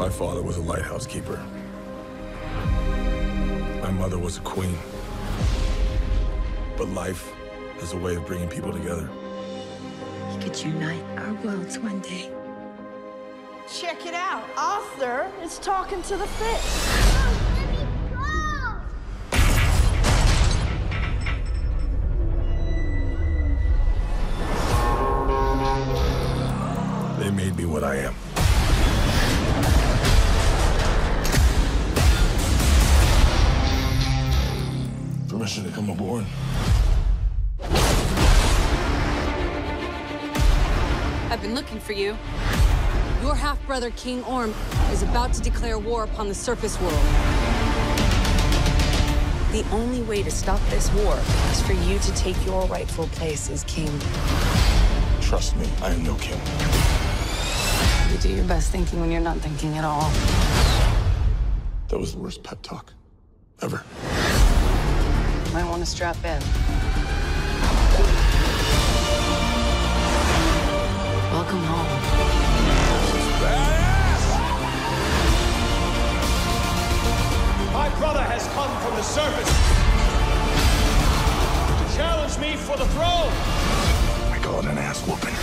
My father was a lighthouse keeper. My mother was a queen. But life has a way of bringing people together. He could unite our worlds one day. Check it out. Arthur is talking to the fish. They made me what I am. Permission to come aboard. I've been looking for you. Your half-brother, King Orm, is about to declare war upon the surface world. The only way to stop this war is for you to take your rightful place as king. Trust me, I am no king. You do your best thinking when you're not thinking at all. That was the worst pep talk ever. You might want to strap in. Welcome home. This is badass! My brother has come from the surface to challenge me for the throne. I call it an ass whooping.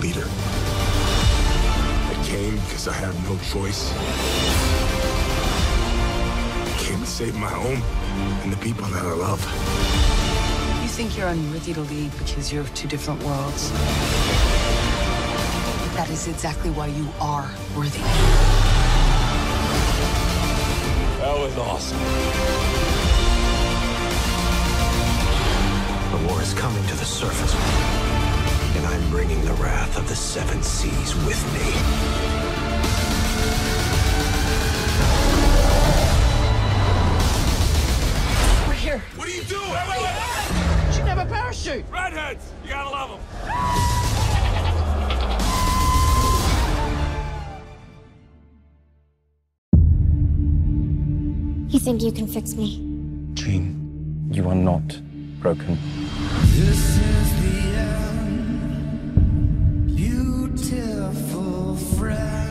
Leader. I came because I have no choice. I came to save my home and the people that I love. You think you're unworthy to lead because you're of two different worlds. But that is exactly why you are worthy. That was awesome. The war is coming to the surface. I'm bringing the wrath of the seven seas with me. We're here. What do you do? Wait. Should have a parachute. Redheads, you gotta love them. You think you can fix me? Jean, you are not broken. This is the end.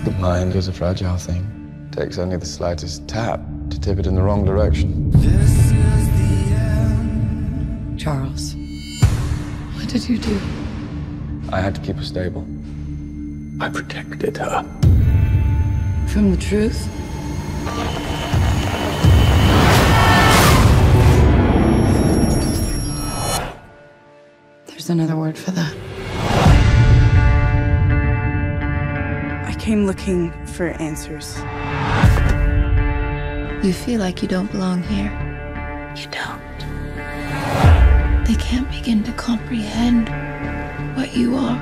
The mind is a fragile thing. It takes only the slightest tap to tip it in the wrong direction. This is the end. Charles, what did you do? I had to keep her stable. I protected her. From the truth? There's another word for that. I came looking for answers. You feel like you don't belong here. You don't. They can't begin to comprehend what you are.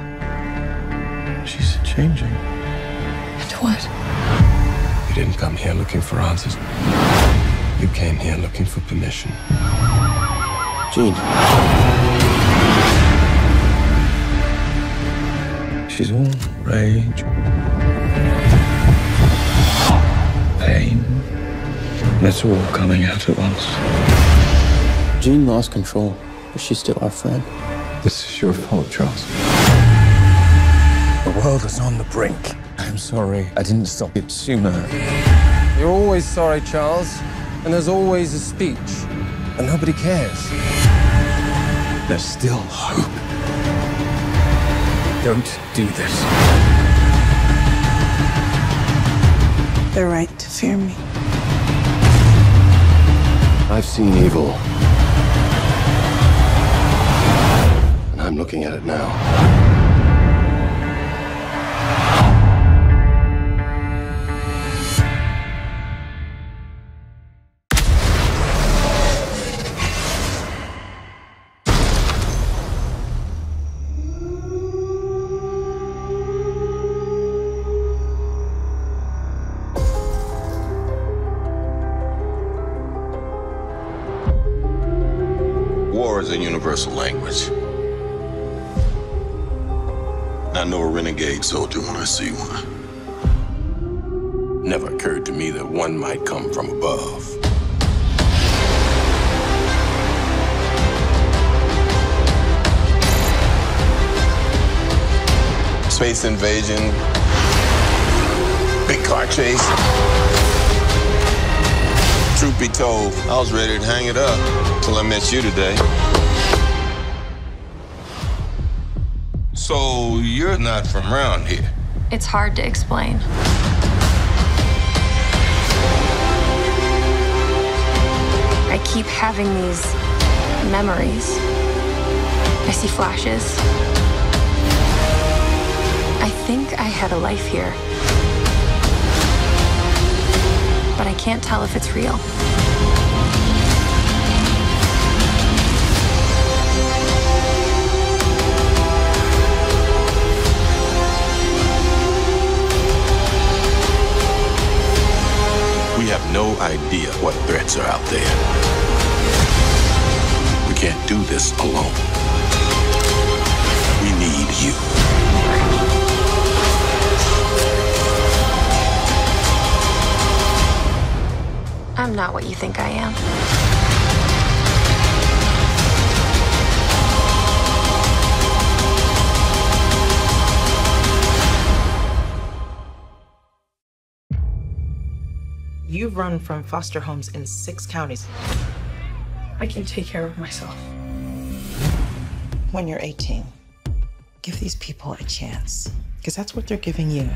She's changing. And what? You didn't come here looking for answers. You came here looking for permission. Jean. She's all rage. Pain. That's all coming out at once. Jean lost control, but she's still our friend. This is your fault, Charles. The world is on the brink. I'm sorry I didn't stop it sooner. You're always sorry, Charles, and there's always a speech, and nobody cares. There's still hope. Don't do this. The right to fear me. I've seen evil. And I'm looking at it now. War is a universal language. I know a renegade soldier when I see one. Never occurred to me that one might come from above. space invasion, big car chase. Truth be told, I was ready to hang it up till I met you today. So you're not from around here? It's hard to explain. I keep having these memories. I see flashes. I think I had a life here. But I can't tell if it's real. We have no idea what threats are out there. We can't do this alone. We need you. I'm not what you think I am. You've run from foster homes in 6 counties. I can take care of myself. When you're 18, give these people a chance, because that's what they're giving you.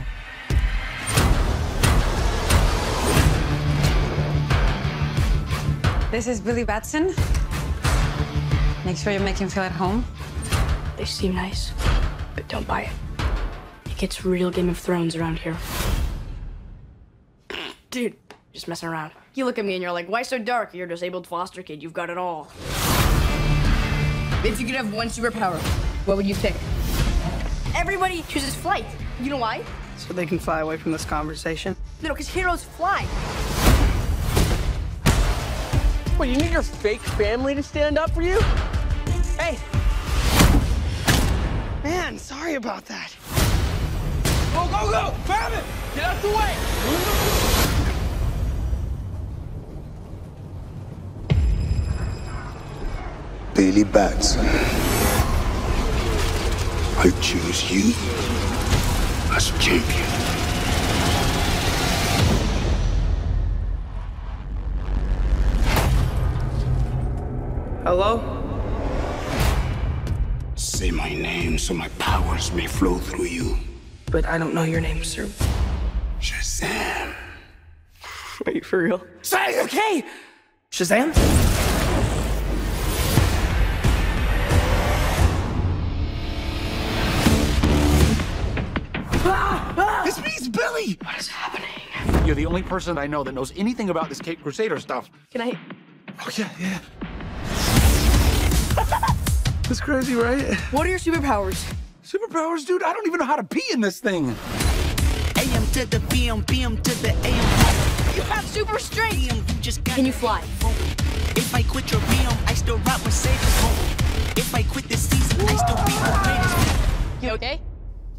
This is Billy Batson. Make sure you make him feel at home. They seem nice, but don't buy it. It gets real Game of Thrones around here. Dude, just messing around. You look at me and you're like, why so dark? You're a disabled foster kid. You've got it all. If you could have one superpower, what would you pick? Everybody chooses flight. You know why? So they can fly away from this conversation. No, because heroes fly. What, you need your fake family to stand up for you? Hey. Man, sorry about that. Go, go, go! Grab it! Get out the way! Billy Batson, I choose you as champion. Hello? Say my name so my powers may flow through you. But I don't know your name, sir. Shazam. Wait, for real? Say, okay! Shazam? This means Billy! What is happening? You're the only person I know that knows anything about this Cape Crusader stuff. Can I? Oh, yeah, yeah. That's crazy, right? What are your superpowers? Superpowers, dude? I don't even know how to pee in this thing. AM to the PM, PM to the AM. You have super strength! Can you fly? If I quit your BM, I still rock with Satan's home. If I quit this season, I still be with Satan's. You okay?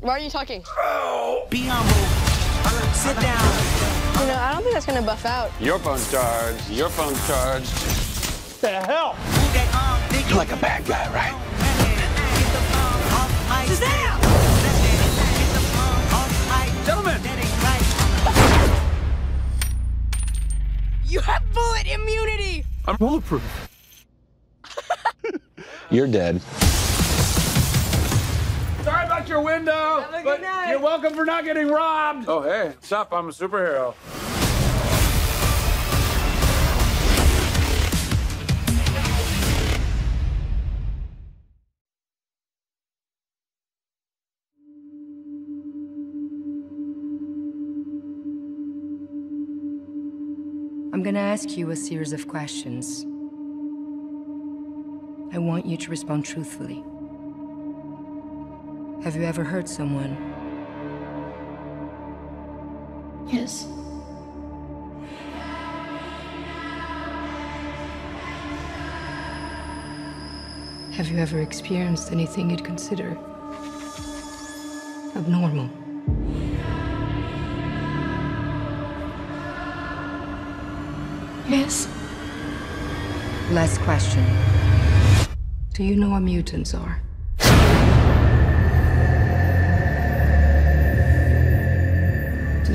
Why are you talking? Oh. Be humble. Sit down. You know, I don't think that's gonna buff out. Your phone's charged. Your phone's charged. What the hell? You're like a bad guy, right? Shazam! Gentlemen! You have bullet immunity! I'm bulletproof. You're dead. Sorry about your window, have a good night. You're welcome for not getting robbed. Oh, hey, what's up? I'm a superhero. I'm gonna ask you a series of questions. I want you to respond truthfully. Have you ever hurt someone? Yes. Have you ever experienced anything you'd consider abnormal? Yes. Last question. Do you know what mutants are?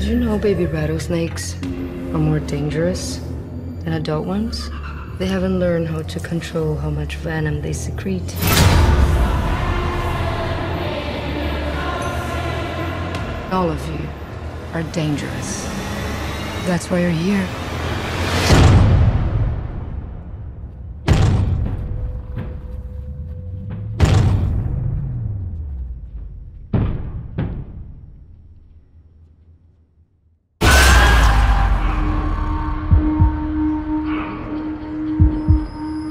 Did you know baby rattlesnakes are more dangerous than adult ones? They haven't learned how to control how much venom they secrete. All of you are dangerous. That's why you're here.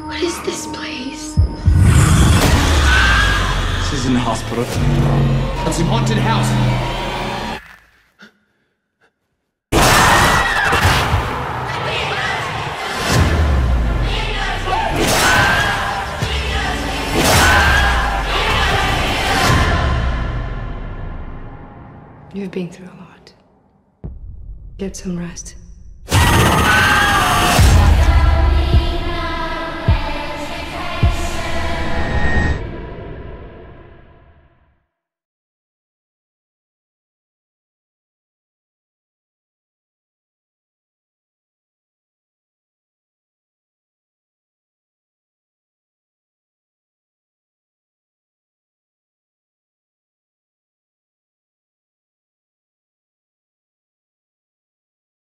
What is this place? This isn't a hospital. It's a haunted house. You've been through a lot. Get some rest.